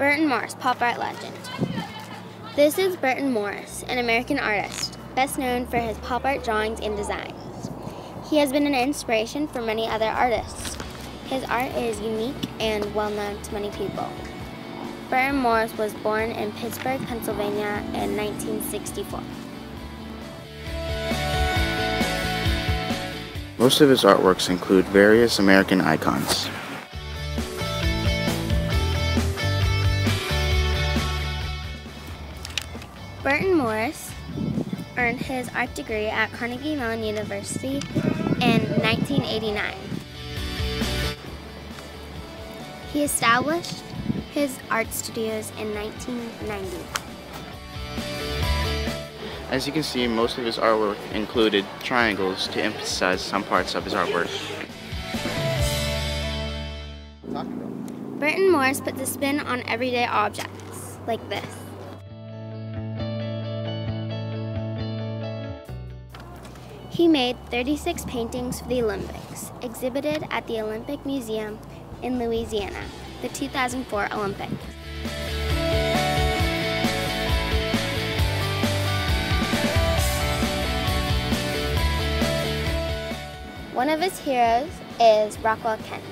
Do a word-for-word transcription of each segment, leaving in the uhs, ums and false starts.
Burton Morris, pop art legend. This is Burton Morris, an American artist, best known for his pop art drawings and designs. He has been an inspiration for many other artists. His art is unique and well known to many people. Burton Morris was born in Pittsburgh, Pennsylvania in nineteen sixty-four. Most of his artworks include various American icons. Burton Morris earned his art degree at Carnegie Mellon University in nineteen eighty-nine. He established his art studios in nineteen ninety. As you can see, most of his artwork included triangles to emphasize some parts of his artwork. Burton Morris puts a spin on everyday objects, like this. He made thirty-six paintings for the Olympics, exhibited at the Olympic Museum in Louisiana, the two thousand four Olympics. One of his heroes is Rockwell Kent.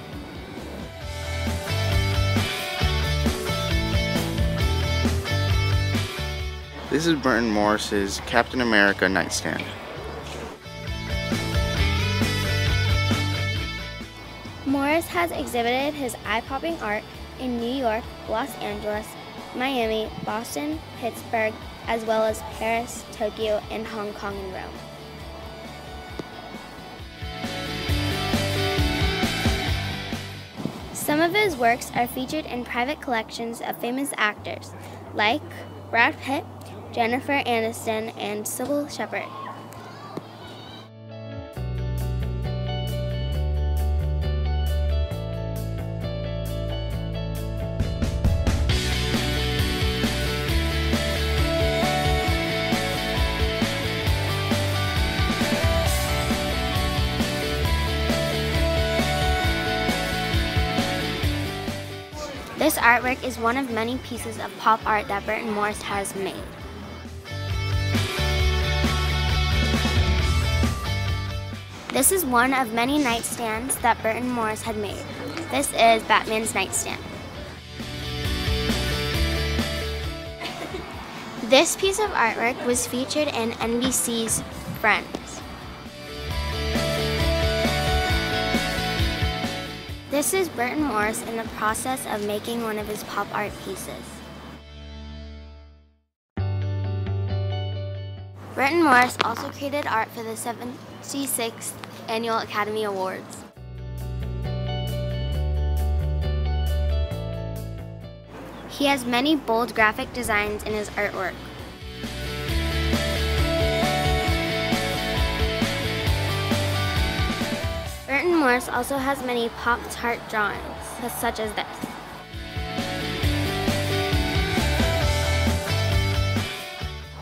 This is Burton Morris's Captain America nightstand. Morris has exhibited his eye-popping art in New York, Los Angeles, Miami, Boston, Pittsburgh, as well as Paris, Tokyo, and Hong Kong and Rome. Some of his works are featured in private collections of famous actors like Brad Pitt, Jennifer Aniston, and Sybil Shepherd. This artwork is one of many pieces of pop art that Burton Morris has made. This is one of many nightstands that Burton Morris had made. This is Batman's nightstand. This piece of artwork was featured in N B C's Friends. This is Burton Morris in the process of making one of his pop art pieces. Burton Morris also created art for the seventy-sixth Annual Academy Awards. He has many bold graphic designs in his artwork. Burton Morris also has many Pop Art drawings, such as this.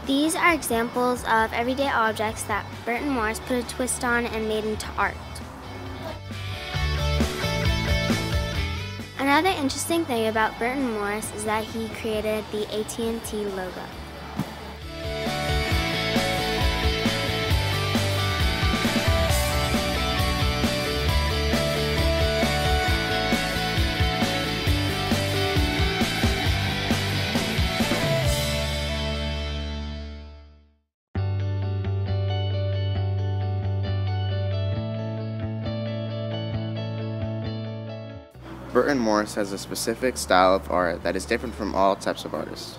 These are examples of everyday objects that Burton Morris put a twist on and made into art. Another interesting thing about Burton Morris is that he created the A T and T logo. Burton Morris has a specific style of art that is different from all types of artists.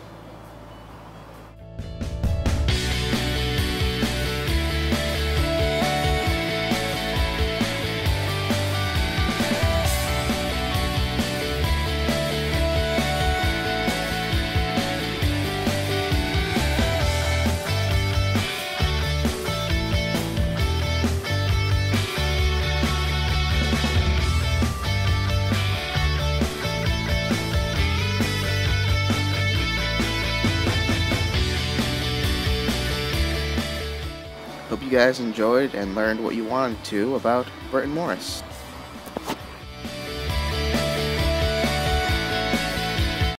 Hope you guys enjoyed and learned what you wanted to about Burton Morris.